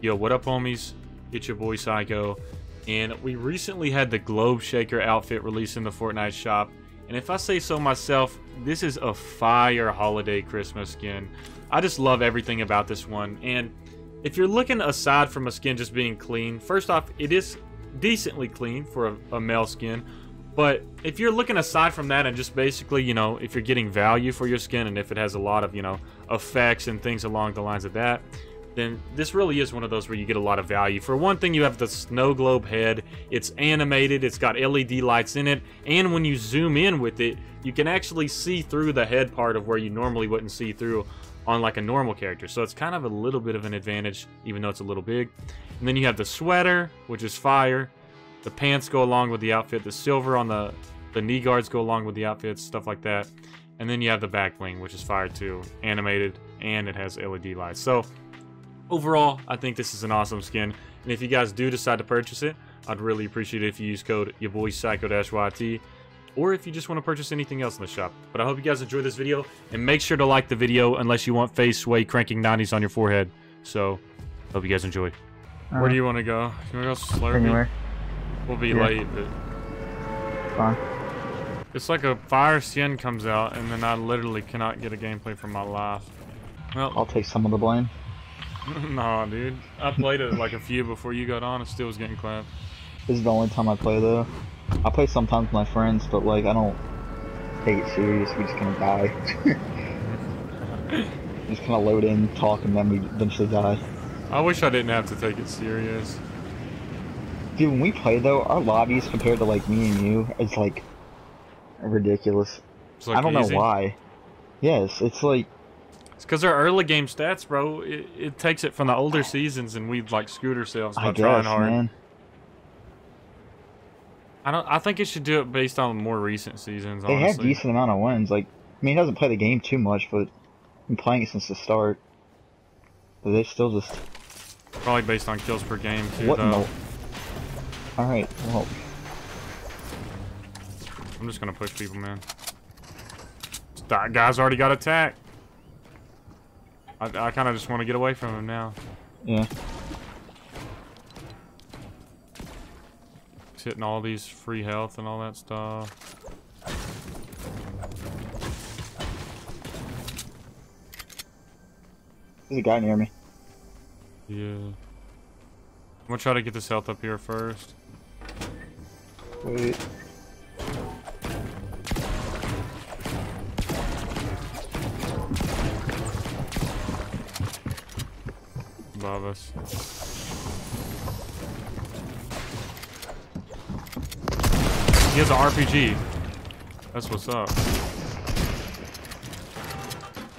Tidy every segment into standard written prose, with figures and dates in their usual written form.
Yo, what up, homies? It's your boy Psycho, and we recently had the Globe Shaker outfit released in the Fortnite shop, and if I say so myself, this is a fire holiday Christmas skin. I just love everything about this one, and if you're looking aside from a skin just being clean, first off, it is decently clean for a male skin, but if you're looking aside from that and just basically, you know, if you're getting value for your skin and if it has a lot of, you know, effects and things along the lines of that, then this really is one of those where you get a lot of value. For one thing, you have the snow globe head. It's animated, it's got LED lights in it, and when you zoom in with it, you can actually see through the head part of where you normally wouldn't see through on like a normal character. So it's kind of a little bit of an advantage, even though it's a little big. And then you have the sweater, which is fire. The pants go along with the outfit. The silver on the knee guards go along with the outfits, stuff like that. And then you have the back bling, which is fire too, animated, and it has LED lights. So overall, I think this is an awesome skin, and if you guys do decide to purchase it, I'd really appreciate it if you use code YourBoyPsycho-YT, or if you just want to purchase anything else in the shop. But I hope you guys enjoyed this video, and make sure to like the video unless you want FaZe Sway cranking 90s on your forehead. So, hope you guys enjoy. Where do you want to go? You want to go slurpy? Anywhere. We'll be late, but fine. It's like a fire skin comes out, and then I literally cannot get a gameplay for my life. Well, I'll take some of the blame. Nah, dude. I played it like a few before you got on and still was getting clapped. This is the only time I play, though. I play sometimes with my friends, but like, I don't take it serious. We just kind of die. Just kind of load in, talk, and then we eventually die. I wish I didn't have to take it serious. Dude, when we play, though, our lobbies compared to like me and you, it's like ridiculous. It's like I don't know why. Yes, it's like, it's because our early game stats, bro, it takes it from the older seasons, and we'd like scoot ourselves by trying hard. Man. I think it should do it based on more recent seasons. They have a decent amount of wins. Like, I mean, it doesn't play the game too much, but I've been playing it since the start. But they still just probably based on kills per game too. What though. All right, well, I'm just gonna push people, man. That guy's already got attacked. I kind of just want to get away from him now. Yeah. He's hitting all these free health and all that stuff. There's a guy near me. Yeah. I'm going to try to get this health up here first. Wait. Above us. He has an RPG. That's what's up.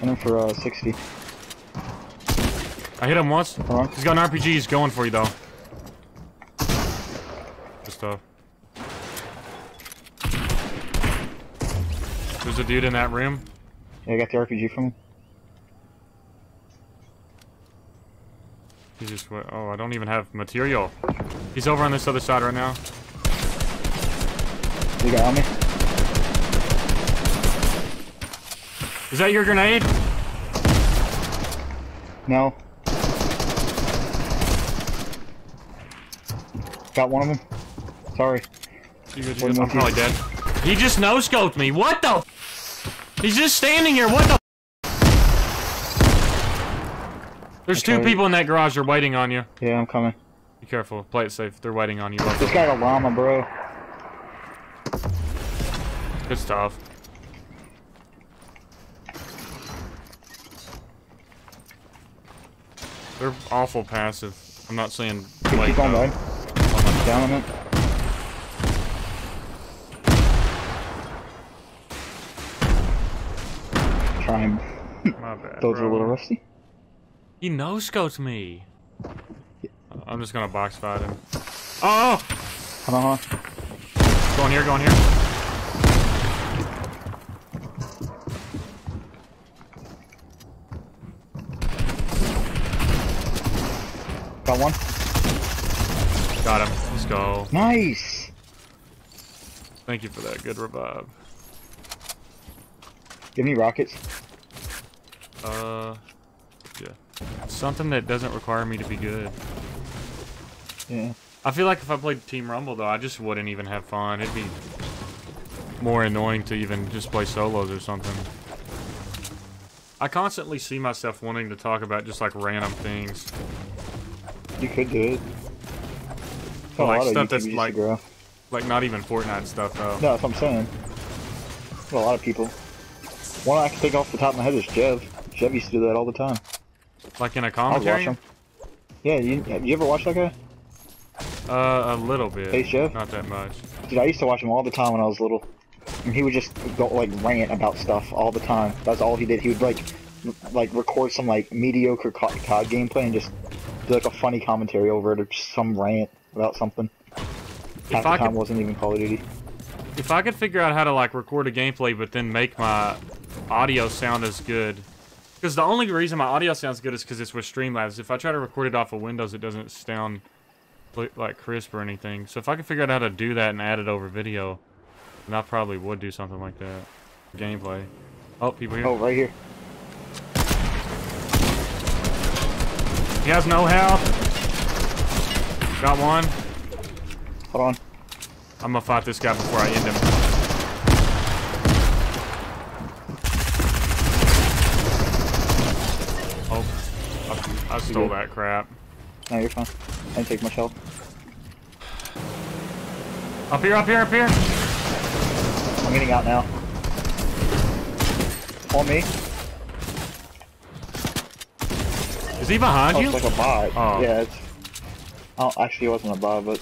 And him for 60. I hit him once. He's got an RPG. He's going for you though. Good stuff. There's a dude in that room. Yeah, I got the RPG from him. He just went, oh, I don't even have material. He's over on this other side right now. You got on me? Is that your grenade? No. Got one of them. Sorry. You good. I'm probably dead. He just no-scoped me. What the? He's just standing here. What the? There's two people in that garage. They're waiting on you. Yeah, I'm coming. Be careful. Play it safe. They're waiting on you. This guy's a llama, bro. Good stuff. They're awful passive. I'm not saying. Keep on going. Down on it. Try him. My bad. Those are a little rusty. He no-scoped me. I'm just gonna box fight him. Oh! Come on. Go in here, go in here. Got one. Got him. Let's go. Nice! Thank you for that good revive. Give me rockets. Yeah. Something that doesn't require me to be good. Yeah. I feel like if I played Team Rumble, though, I just wouldn't even have fun. It'd be more annoying to even just play solos or something. I constantly see myself wanting to talk about just, like, random things. You could do it. Well, like, stuff that's, like, not even Fortnite stuff, though. No, that's what I'm saying. There's a lot of people. One I can think off the top of my head is Jev. Jev used to do that all the time. Like in a commentary? I watch him. Yeah, you ever watch that guy? A little bit. FaZe Jev? Not that much. Dude, I used to watch him all the time when I was little. And he would just go, like, rant about stuff all the time. That's all he did. He would like record some like mediocre COD gameplay and just do like a funny commentary over it or just some rant about something. Half the time wasn't even Call of Duty. If I could figure out how to like record a gameplay but then make my audio sound as good. Because the only reason my audio sounds good is because it's with Streamlabs. If I try to record it off of Windows, it doesn't sound like crisp or anything. So if I could figure out how to do that and add it over video, then I probably would do something like that. Gameplay. Oh, people here. Oh, right here. He has no health. Got one. Hold on. I'm gonna fight this guy before I end him. I stole that crap. No, you're fine. I didn't take much help. Up here, up here, up here! I'm getting out now. On me. Is he behind you? It's like a bot. Oh. Yeah, it's... Oh, actually it wasn't a bot, but...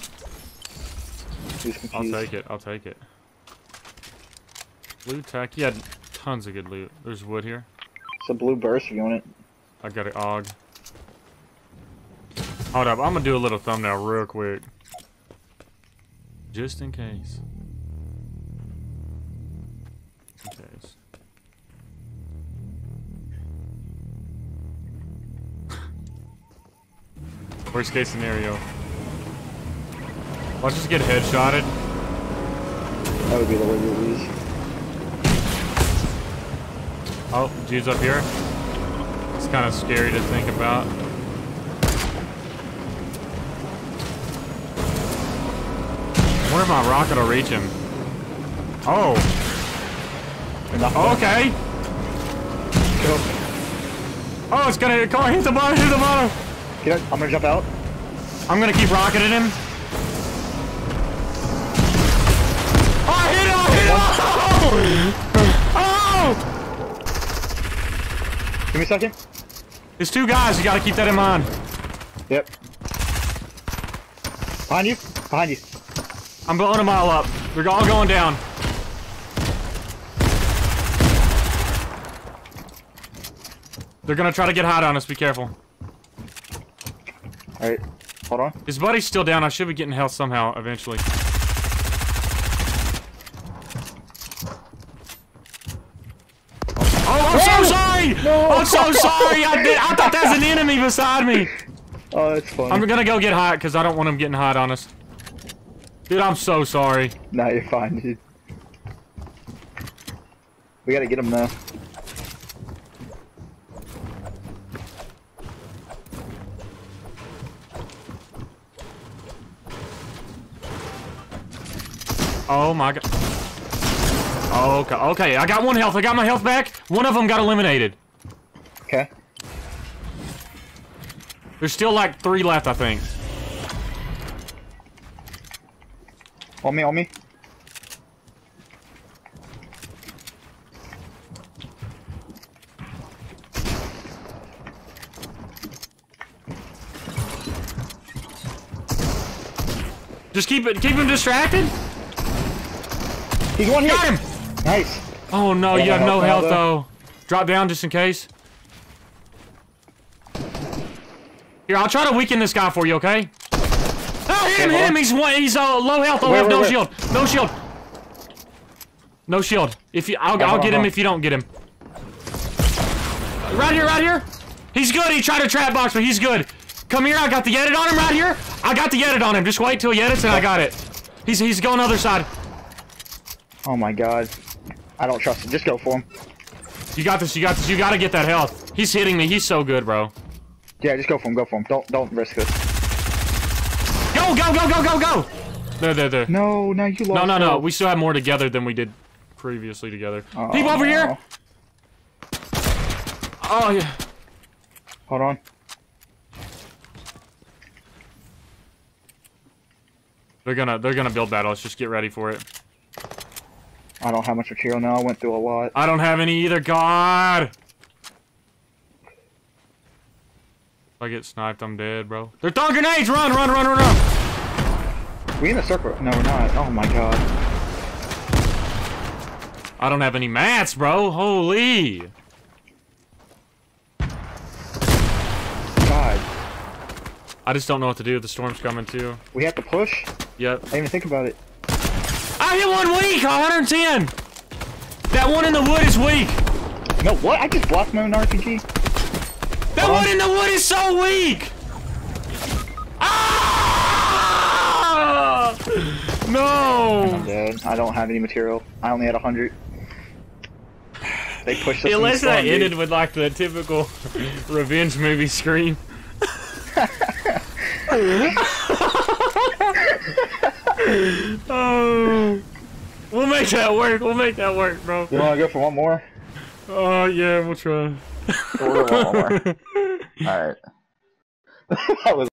He was confused. I'll take it, I'll take it. Blue tech. He had tons of good loot. There's wood here. It's a blue burst if you want it. I got an AUG. Hold up, I'm gonna do a little thumbnail real quick. Just in case. In case. Worst case scenario. Let's just get headshotted. That would be the way we lose. Oh, dude's up here. It's kind of scary to think about. Where my rocket will reach him. Oh. Okay. Oh, it's gonna hit a car. Hit the bottom. Hit the bottom. Get up. I'm gonna jump out. I'm gonna keep rocketing him. Oh, I hit him. Oh! Give me a second. There's two guys. You gotta keep that in mind. Yep. Behind you. Behind you. I'm blowing them all up. They're all going down. They're gonna try to get hot on us. Be careful. Alright, hold on. His buddy's still down. I should be getting health somehow eventually. Oh, I'm so sorry! No. I'm so sorry! I thought that was an enemy beside me. Oh, that's funny. I'm gonna go get hot because I don't want him getting hot on us. Dude, I'm so sorry. No, you're fine, dude. We gotta get him now. Oh my god. Okay, okay. I got one health. I got my health back. One of them got eliminated. Okay. There's still like 3 left, I think. On me, on me. Just keep him distracted. He's one hit. Got him. Nice. Oh no, you have no health though. Drop down just in case. Here, I'll try to weaken this guy for you, okay? Oh, hit him, hit him! He's low health. I have no shield. No shield. No shield. If you, I'll get him if you don't get him. Right here, right here. He's good. He tried to trap box, but he's good. Come here. I got the edit on him right here. I got the edit on him. Just wait till he edits, and I got it. He's going other side. Oh my god. I don't trust him. Just go for him. You got this. You got this. You gotta get that health. He's hitting me. He's so good, bro. Yeah, just go for him, go for him. Don't risk this. Go, go, go, go, go, go! There, there, there. No, no, you lost. No, no, no. We still have more together than we did previously together. Oh, people over here! Oh, yeah. Hold on. They're gonna build that. Let's just get ready for it. I don't have much material now. I went through a lot. I don't have any either. God! If I get sniped, I'm dead, bro. They're throwing grenades! Run, run, run, run, run! We in the circle? No, we're not. Oh my god. I don't have any mats, bro. Holy! God. I just don't know what to do. The storm's coming too. We have to push? Yep. I didn't even think about it. I hit one weak! 110! That one in the wood is weak! No, what? I just blocked my own RPG. That one in the wood is so weak! Ah! No! I'm dead. I don't have any material. I only had 100. They pushed us. Unless that ended with like the typical revenge movie scream. Oh, we'll make that work. We'll make that work, bro. You wanna go for one more? Oh yeah, we'll try. Alright. That was